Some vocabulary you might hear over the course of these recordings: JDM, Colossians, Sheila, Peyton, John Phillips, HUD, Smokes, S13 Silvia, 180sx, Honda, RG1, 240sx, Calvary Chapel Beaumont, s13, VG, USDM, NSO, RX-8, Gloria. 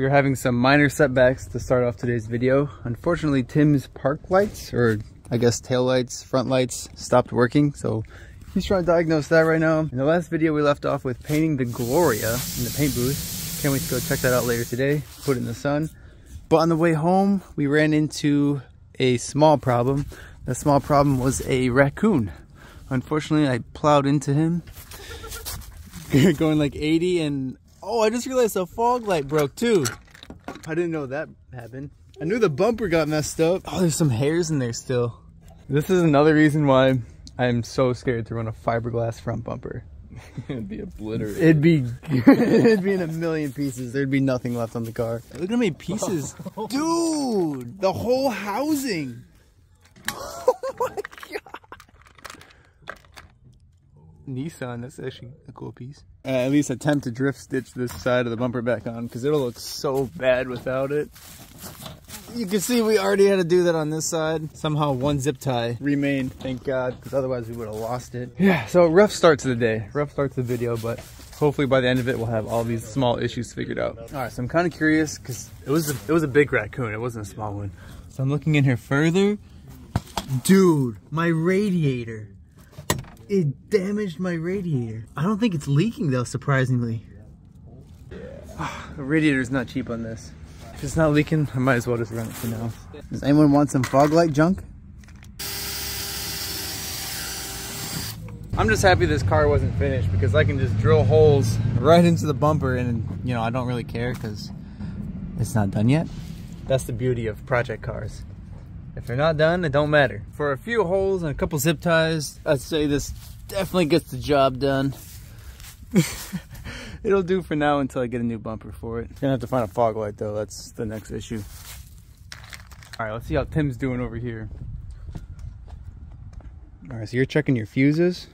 We are having some minor setbacks to start off today's video. Unfortunately, Tim's park lights, or I guess tail lights, front lights, stopped working. So he's trying to diagnose that right now. In the last video, we left off with painting the Gloria in the paint booth. Can't wait to go check that out later today, put it in the sun. But on the way home, we ran into a small problem. The small problem was a raccoon. Unfortunately, I plowed into him. Going like 80 and... oh, I just realized the fog light broke too. I didn't know that happened. I knew the bumper got messed up. Oh, there's some hairs in there still. This is another reason why I'm so scared to run a fiberglass front bumper. It'd be obliterated. It'd be in a million pieces. There'd be nothing left on the car. Look at how many pieces. Oh. Dude, the whole housing. Oh my God. Nissan, that's actually a cool piece. At least attempt to drift stitch this side of the bumper back on, because it'll look so bad without it. You can see we already had to do that on this side. Somehow one zip tie remained, thank God, because otherwise we would have lost it. Yeah, so rough start to the day, rough start to the video, but hopefully by the end of it we'll have all these small issues figured out. All right, so I'm kind of curious because it was a big raccoon, it wasn't a small one. So I'm looking in here further. Dude, my radiator. It damaged my radiator. I don't think it's leaking though, surprisingly. The radiator's not cheap on this. If it's not leaking, I might as well just run it for now. Does anyone want some fog light junk? I'm just happy this car wasn't finished because I can just drill holes right into the bumper and, you know, I don't really care because it's not done yet. That's the beauty of project cars. If they're not done, it don't matter. For a few holes and a couple zip ties, I'd say this definitely gets the job done. It'll do for now until I get a new bumper for it. Gonna have to find a fog light though, that's the next issue. All right, let's see how Tim's doing over here. All right, so you're checking your fuses?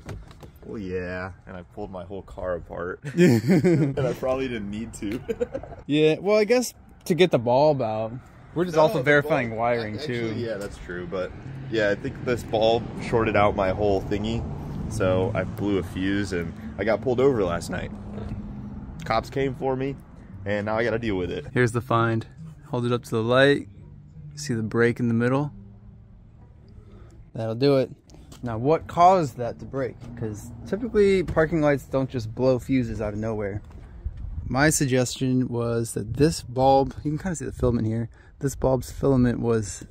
Well, yeah, and I pulled my whole car apart. And I probably didn't need to. Yeah, well, I guess to get the bulb out. We're just also verifying wiring too. Actually, yeah, that's true, but yeah, I think this bulb shorted out my whole thingy, so I blew a fuse and I got pulled over last night. Cops came for me, and now I gotta deal with it. Here's the find. Hold it up to the light. See the break in the middle? That'll do it. Now, what caused that to break? Because typically parking lights don't just blow fuses out of nowhere. My suggestion was that this bulb, you can kind of see the filament here, this bulb's filament was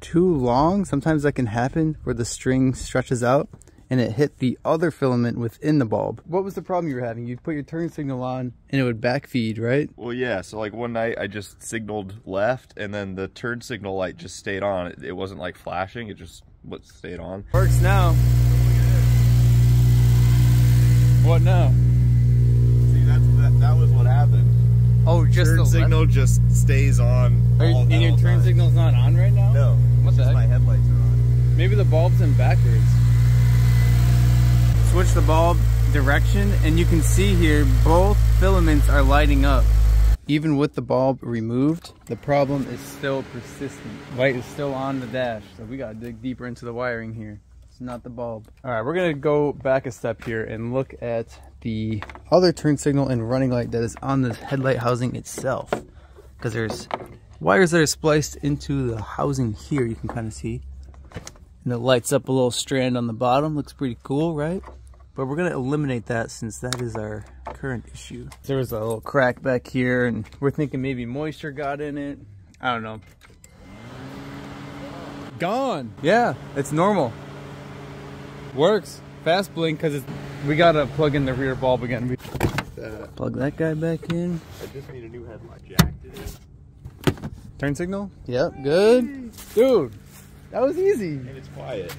too long. Sometimes that can happen where the string stretches out and it hit the other filament within the bulb. What was the problem you were having? You'd put your turn signal on and it would backfeed, right? Well, yeah, so like one night I just signaled left and then the turn signal light just stayed on. It wasn't like flashing, it just stayed on. Works now. What now? That was what happened. Oh, just turn signal left? Just stays on. And your turn signal's not on right now? No. What the heck? My headlights are on. Maybe the bulb's in backwards. Switch the bulb direction, and you can see here both filaments are lighting up. Even with the bulb removed, the problem is still persistent. Light is still on the dash, so we gotta dig deeper into the wiring here. It's not the bulb. All right, we're gonna go back a step here and look at the other turn signal and running light that is on this headlight housing itself, because there's wires that are spliced into the housing here, you can kind of see, and it lights up a little strand on the bottom. Looks pretty cool, right? But we're going to eliminate that since that is our current issue. There was a little crack back here and we're thinking maybe moisture got in it. I don't know. Gone. Yeah, it's normal. Works. Fast blink because it's... We gotta plug in the rear bulb again. Plug that guy back in. I just need a new headlight jack, dude. Turn signal? Yep, good. Dude, that was easy. And it's quiet.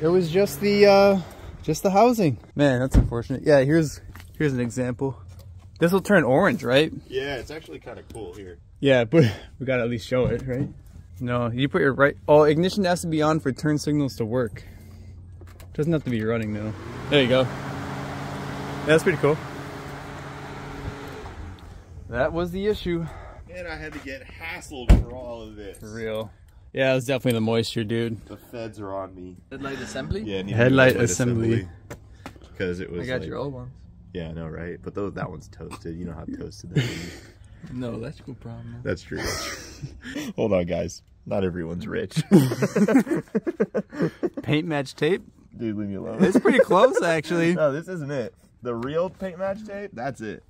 It was just the housing. Man, that's unfortunate. Yeah, here's an example. This will turn orange, right? Yeah, it's actually kind of cool here. Yeah, but we gotta at least show it, right? No, you put your right... Oh, ignition has to be on for turn signals to work. Doesn't have to be running though. There you go. Yeah, that's pretty cool. That was the issue. And I had to get hassled for all of this. For real. Yeah, it was definitely the moisture, dude. The feds are on me. Headlight assembly? Yeah, headlight assembly. Because it was. I got like, your old ones. Yeah, I know, right? But that one's toasted. You know how toasted that is. No electrical problem. That's true. Hold on, guys. Not everyone's rich. Paint match tape? Dude, leave me alone. It's pretty close, actually. No, this isn't it. The real paint match tape? That's it.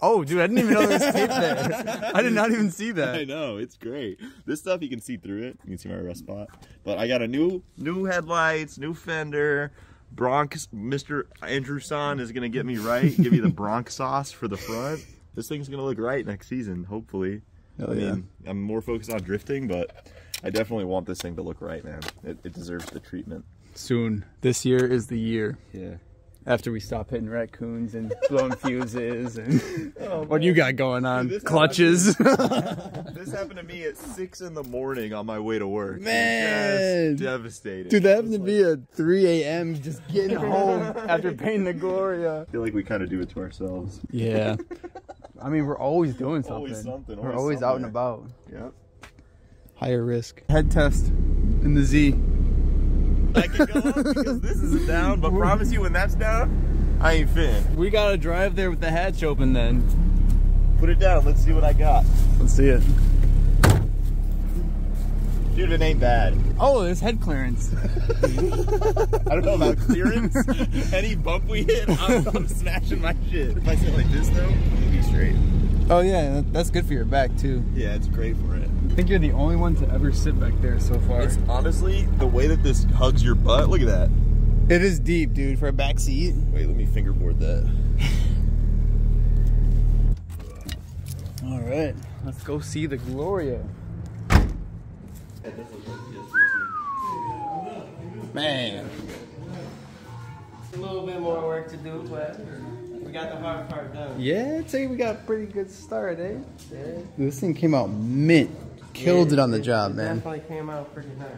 Oh, dude, I didn't even know there was tape there. I did not even see that. I know. It's great. This stuff, you can see through it. You can see my rust spot. But I got a new headlights, new fender. Bronx, Mr. Andrew Son is going to get me right. Give you the Bronx sauce for the front. This thing's going to look right next season, hopefully. Hell yeah. I mean, I'm more focused on drifting, but I definitely want this thing to look right, man. It deserves the treatment. Soon. This year is the year. Yeah. After we stop hitting raccoons and blowing fuses and what do you got going on? Dude, clutches. This happened to me at 6 in the morning on my way to work. Man, devastated. Dude, that happened to be at 3 a.m. just getting home after painting the Gloria. I feel like we kind of do it to ourselves. Yeah. I mean, we're always doing something. Always something. We're always out and about. Yep. Higher risk. Head test in the Z. I can go up because this isn't down, but promise you when that's down, I ain't fin. We gotta drive there with the hatch open then. Put it down, let's see what I got. Let's see it. Dude, it ain't bad. Oh, there's head clearance. I don't know about clearance. Any bump we hit, I'm smashing my shit. If I sit like this though, it'll be straight. Oh yeah, that's good for your back too. Yeah, it's great for it. I think you're the only one to ever sit back there so far. It's honestly, the way that this hugs your butt, look at that. It is deep, dude, for a back seat. Wait, let me fingerboard that. All right, let's go see the Gloria. Man. A little bit more work to do, but... we got the hard part done. Yeah, I'd say we got a pretty good start, eh? Yeah. Dude, this thing came out mint. Killed it on the job, man. Definitely came out pretty nice.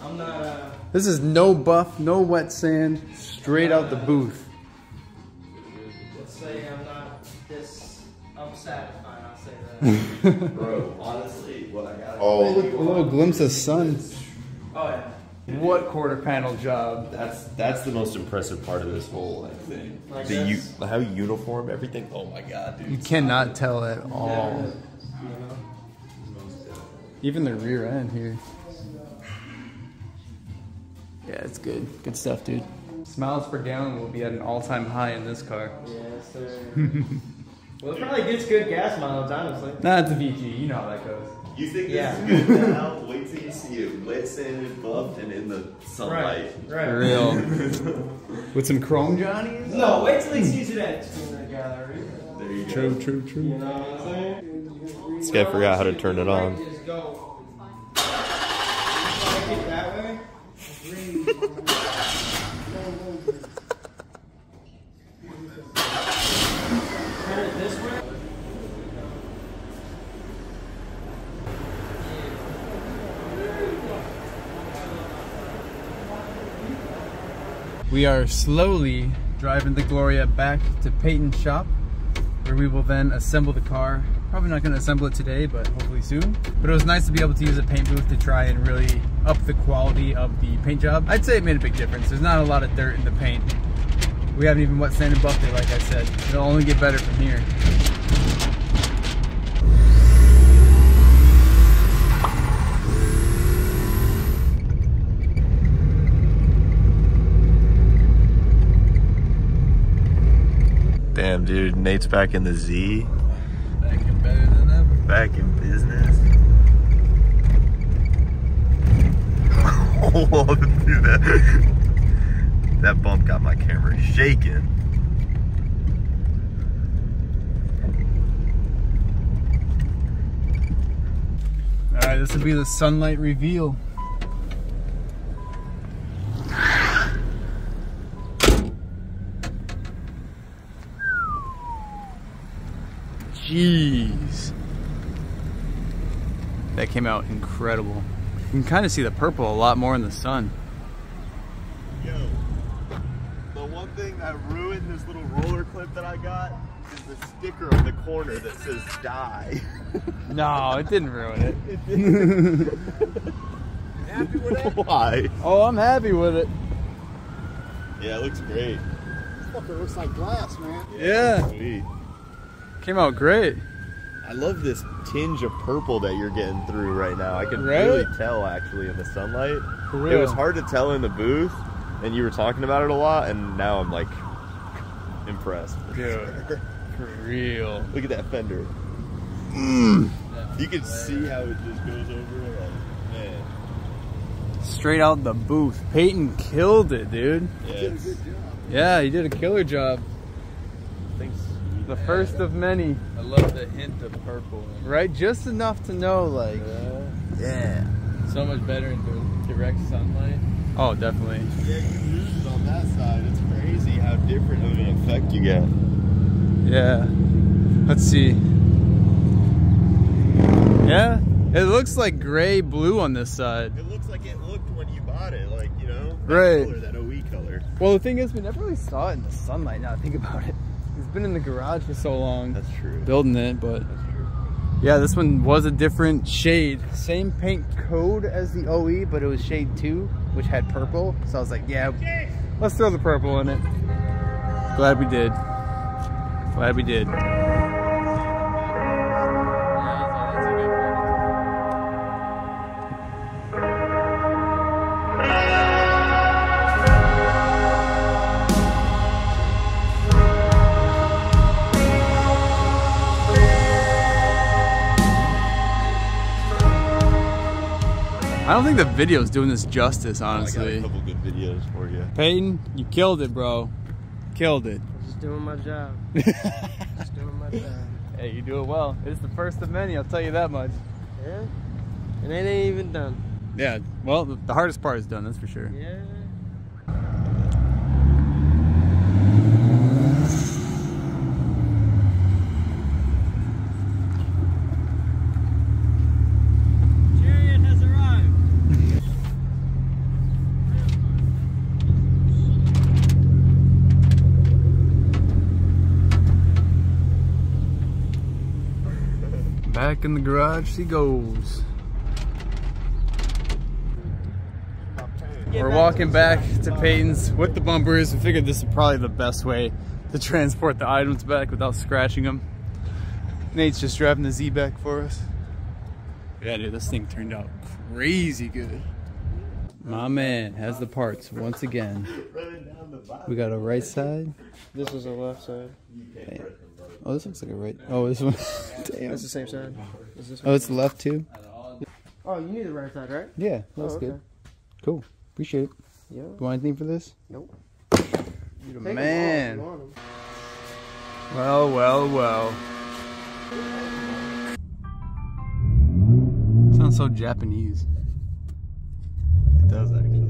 I'm not, this is no buff, no wet sand, straight out the booth. Let's say I'm not this unsatisfied, I'll say that. Bro, honestly, what I got... Oh, look, a little glimpse of sun. Oh, yeah. What quarter panel job? That's the most impressive part of this whole thing. Like how uniform everything. Oh my god, dude! You cannot tell at all. Yeah. Even the rear end here. Yeah, it's good. Good stuff, dude. Miles per gallon will be at an all-time high in this car. Yes, sir. Well, it probably gets good gas mileage, honestly. Nah, it's a VG. You know how that goes. You think this is good now? Wait till you see it lit, sanded, buffed, and in the sunlight. Right, right. Real. With some chrome johnnies? No, wait till he sees it at the gallery. There you go. True, true, true. You know what I'm saying? This guy forgot how to turn it on. Just go. It that way. Turn it this way. We are slowly driving the Gloria back to Peyton's shop, where we will then assemble the car. Probably not going to assemble it today, but hopefully soon. But it was nice to be able to use a paint booth to try and really up the quality of the paint job. I'd say it made a big difference. There's not a lot of dirt in the paint. We haven't even wet sanded buffed it, like I said. It'll only get better from here. Damn, dude, Nate's back in the Z. Back in better than ever. Back in business. Oh, dude, that bump got my camera shaking. All right, this will be the sunlight reveal. Jeez. That came out incredible. You can kind of see the purple a lot more in the sun. Yo, the one thing that ruined this little roller clip that I got is the sticker on the corner that says die. No, it didn't ruin it. It didn't. Happy with it? Why? Oh, I'm happy with it. Yeah, it looks great. This fucker looks like glass, man. Yeah. Sweet. Came out great. I love this tinge of purple that you're getting through right now. I can really tell, actually, in the sunlight. For real. It was hard to tell in the booth, and you were talking about it a lot, and now I'm, like, impressed. Dude, for real. Look at that fender. Mm. You can see how it just goes over, like, man. Straight out the booth. Peyton killed it, dude. Yeah, he did a good job. Yeah, he did a killer job. Thanks. The first of many. I love the hint of purple. Man. Right? Just enough to know, like, yeah. So much better in direct sunlight. Oh, definitely. Yeah, you lose it on that side. It's crazy how different of an effect you get. Yeah. Let's see. Yeah, it looks like gray blue on this side. It looks like it looked when you bought it, like, you know, that color, that OE color. Well, the thing is, we never really saw it in the sunlight. Now I think about it, it's been in the garage for so long. That's true. Building it, but that's true. Yeah, this one was a different shade. Same paint code as the OE, but it was shade 2, which had purple. So I was like, yeah, let's throw the purple in it. Glad we did. Glad we did. I don't think the video's doing this justice, honestly. I got a couple good videos for you. Peyton, you killed it, bro. Killed it. I'm just doing my job. Just doing my job. Hey, you do it well. It's the first of many, I'll tell you that much. Yeah? And it ain't even done. Yeah, well, the hardest part is done, that's for sure. Yeah. Back in the garage she goes. We're walking back to Peyton's with the bumpers. We figured this is probably the best way to transport the items back without scratching them. Nate's just driving the Z back for us. Yeah, dude, this thing turned out crazy good. My man has the parts once again. We got a right side. This was a left side. Hey. Oh, this looks like a right. Oh, this one. Damn. That's the same side. This one? Oh, it's the left too? Oh, you need the right side, right? Yeah, that's good. Cool. Appreciate it. Yeah. You want anything for this? Nope. You're the man. Well, well, well. It sounds so Japanese. It does, actually.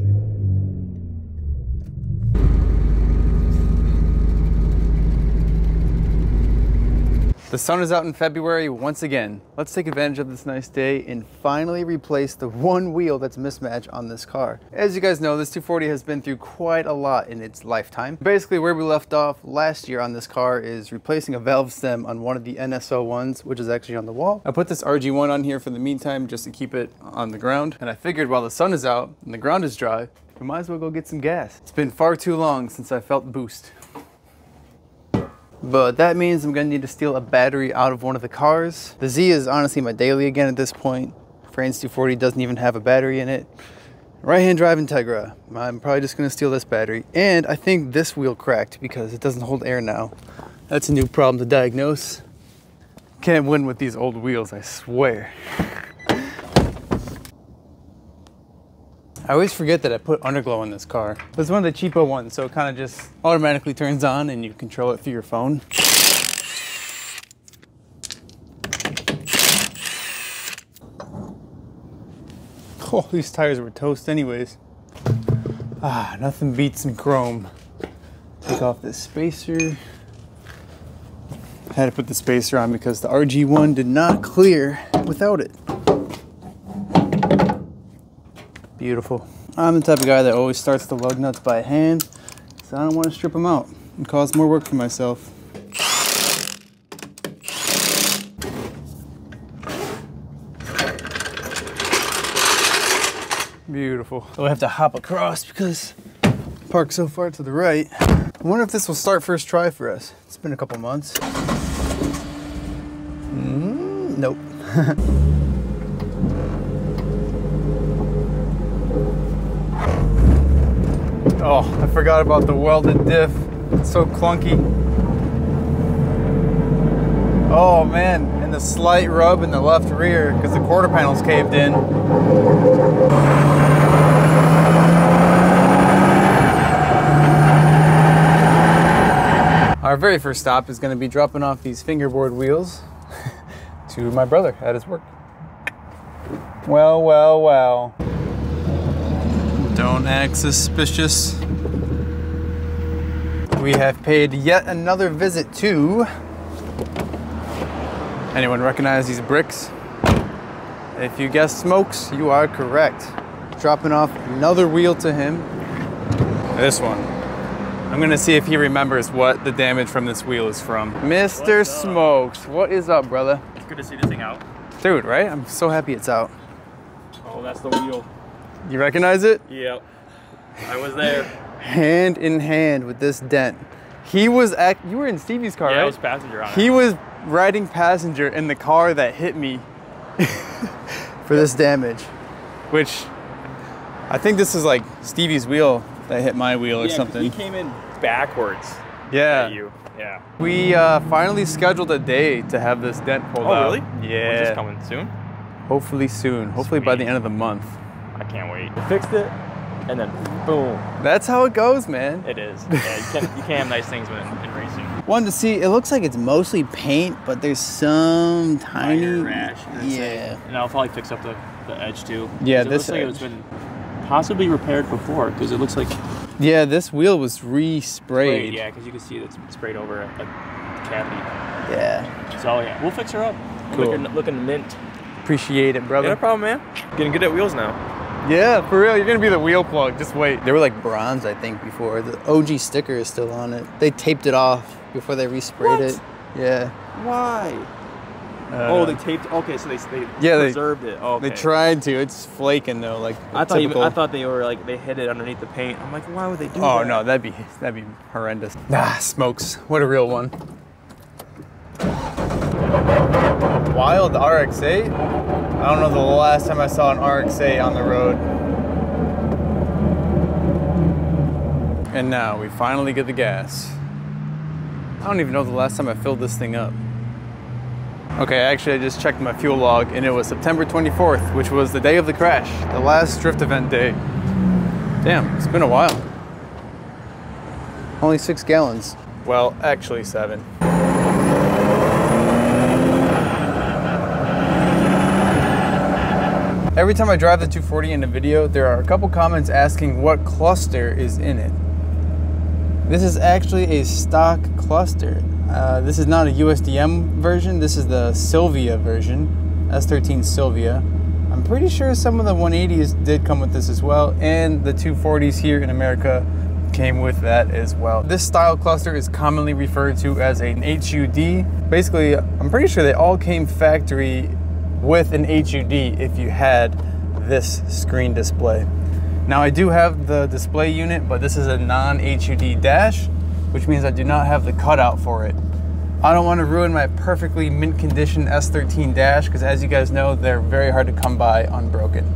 The sun is out in February once again. Let's take advantage of this nice day and finally replace the one wheel that's mismatched on this car. As you guys know, this 240 has been through quite a lot in its lifetime. Basically, where we left off last year on this car is replacing a valve stem on one of the NSO ones, which is actually on the wall. I put this RG1 on here for the meantime just to keep it on the ground. And I figured while the sun is out and the ground is dry, we might as well go get some gas. It's been far too long since I felt boost. But that means I'm gonna need to steal a battery out of one of the cars. The Z is honestly my daily again at this point. Fran's 240 doesn't even have a battery in it. Right-hand drive Integra. I'm probably just gonna steal this battery. And I think this wheel cracked because it doesn't hold air now. That's a new problem to diagnose. Can't win with these old wheels, I swear. I always forget that I put underglow on this car. It's one of the cheapo ones, so it kind of just automatically turns on and you control it through your phone. Oh, these tires were toast anyways. Ah, nothing beats some chrome. Take off this spacer. I had to put the spacer on because the RG1 did not clear without it. Beautiful. I'm the type of guy that always starts the lug nuts by hand, so I don't want to strip them out and cause more work for myself. Beautiful. So I have to hop across because I parked so far to the right. I wonder if this will start first try for us. It's been a couple months. Mm-hmm. Nope. Oh, I forgot about the welded diff. It's so clunky. Oh man, and the slight rub in the left rear because the quarter panel's caved in. Our very first stop is going to be dropping off these fingerboard wheels to my brother at his work. Well, well, well. Don't act suspicious. We have paid yet another visit to... Anyone recognize these bricks? If you guessed Smokes, you are correct. Dropping off another wheel to him. This one. I'm gonna see if he remembers what the damage from this wheel is from. Mr. Smokes, what is up, brother? It's good to see this thing out. Dude, right? I'm so happy it's out. Oh, that's the wheel. You recognize it? Yep. I was there. Hand in hand with this dent. He was you were in Stevie's car, yeah, right? I was passenger on it. He was riding passenger in the car that hit me for this damage. Which, I think this is like Stevie's wheel that hit my wheel or something. He came in backwards. Yeah. At you. Yeah. We finally scheduled a day to have this dent pulled out. Oh, really? Yeah. When's this coming? Soon? Hopefully soon. Sweet. Hopefully by the end of the month. I can't wait. We fixed it, and then boom. That's how it goes, man. It is. Yeah, you can't have nice things in racing. Wanted to see, it looks like it's mostly paint, but there's some tiny... minor rash. Yeah. And I'll probably fix up the edge, too. Yeah, this edge. It looks like it's been possibly repaired before, because it looks like... Yeah, this wheel was re-sprayed. Yeah, because you can see it's sprayed over a cavity. Yeah. So, yeah, we'll fix her up. Cool. Looking mint. Appreciate it, brother. Yeah, no problem, man. Getting good at wheels now. Yeah, for real, you're gonna be the wheel plug, just wait. They were like bronze, I think, before. The OG sticker is still on it. They taped it off before they resprayed it. Yeah. Why? Oh, they taped, okay, so they preserved it. Oh, okay. They tried to, it's flaking though, like I thought they were like, they hid it underneath the paint. I'm like, why would they do that? Oh no, that'd be horrendous. Nah, Smokes, what a real one. Wild RX-8? I don't know the last time I saw an RX-8 on the road. And now we finally get the gas. I don't even know the last time I filled this thing up. Okay, actually I just checked my fuel log and it was September 24th, which was the day of the crash, the last drift event day. Damn, it's been a while. Only 6 gallons. Well, actually 7. Every time I drive the 240 in a video, there are a couple comments asking what cluster is in it. This is actually a stock cluster. This is not a USDM version, this is the Silvia version, S13 Silvia. I'm pretty sure some of the 180s did come with this as well, and the 240s here in America came with that as well. This style cluster is commonly referred to as an HUD. Basically, I'm pretty sure they all came factory with an HUD if you had this screen display. Now I do have the display unit, but this is a non-HUD dash, which means I do not have the cutout for it. I don't want to ruin my perfectly mint condition S13 dash, because as you guys know, they're very hard to come by unbroken.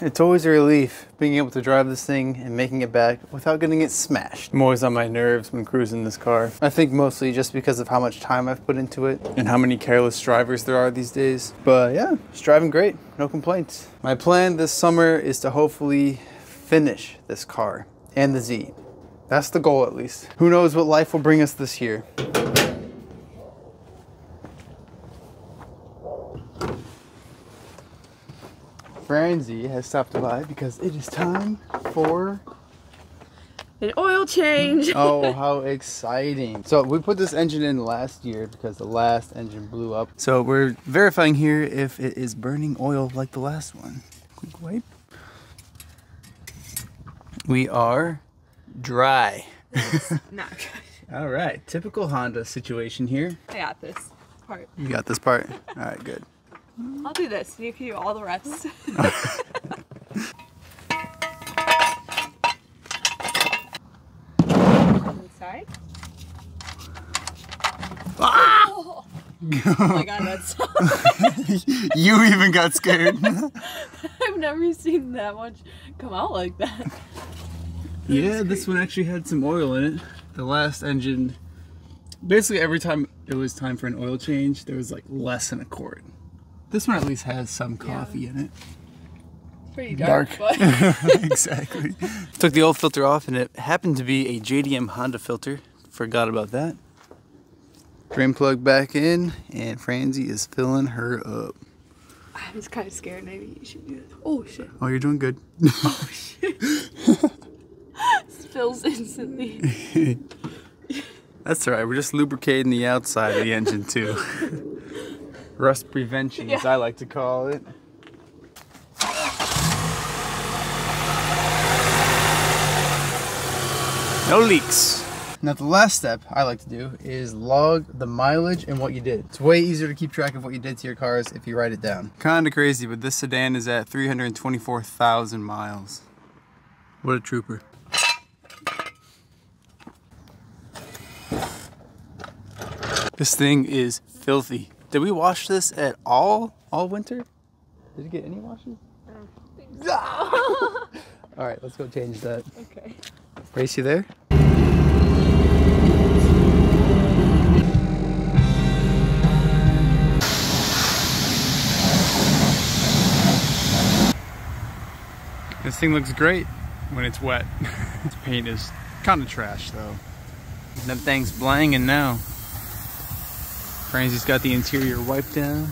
It's always a relief being able to drive this thing and making it back without getting it smashed. I'm always on my nerves when cruising this car. I think mostly just because of how much time I've put into it and how many careless drivers there are these days. But yeah, it's driving great, no complaints. My plan this summer is to hopefully finish this car and the Z. That's the goal at least. Who knows what life will bring us this year. Franzi has stopped by because it is time for... an oil change. Oh, how exciting. So we put this engine in last year because the last engine blew up. So we're verifying here if it is burning oil like the last one. Quick wipe. We are dry. Not good. All right, typical Honda situation here. I got this. part. You got this part? All right, good. I'll do this and you can do all the rest. Inside. Ah! Oh. Oh my god, that's... You even got scared. I've never seen that much come out like that. Yeah, this one actually had some oil in it. The last engine, basically every time it was time for an oil change, there was like less than a quart. This one at least has some coffee in it. It's pretty dark. But... Exactly. Took the old filter off and it happened to be a JDM Honda filter. Forgot about that. Drain plug back in and Franzi is filling her up. I was kind of scared. Maybe you should do it. Oh shit. Oh, you're doing good. Oh shit. Spills instantly. That's all right. We're just lubricating the outside of the engine too. Rust prevention, as I like to call it. No leaks. Now the last step I like to do is log the mileage and what you did. It's way easier to keep track of what you did to your cars if you write it down. Kinda crazy, but this sedan is at 324,000 miles. What a trooper. This thing is filthy. Did we wash this at all winter? Did it get any washes? I don't think so. All right, let's go change that. Okay. Race, you there? This thing looks great when it's wet. Its paint is kind of trash though. That thing's blangin' now. Franzi's got the interior wiped down.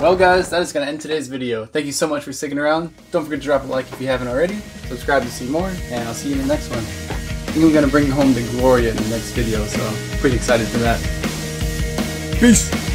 Well guys, that is going to end today's video. Thank you so much for sticking around. Don't forget to drop a like if you haven't already. Subscribe to see more, and I'll see you in the next one. I think I'm going to bring home the Gloria in the next video, so I'm pretty excited for that. Peace!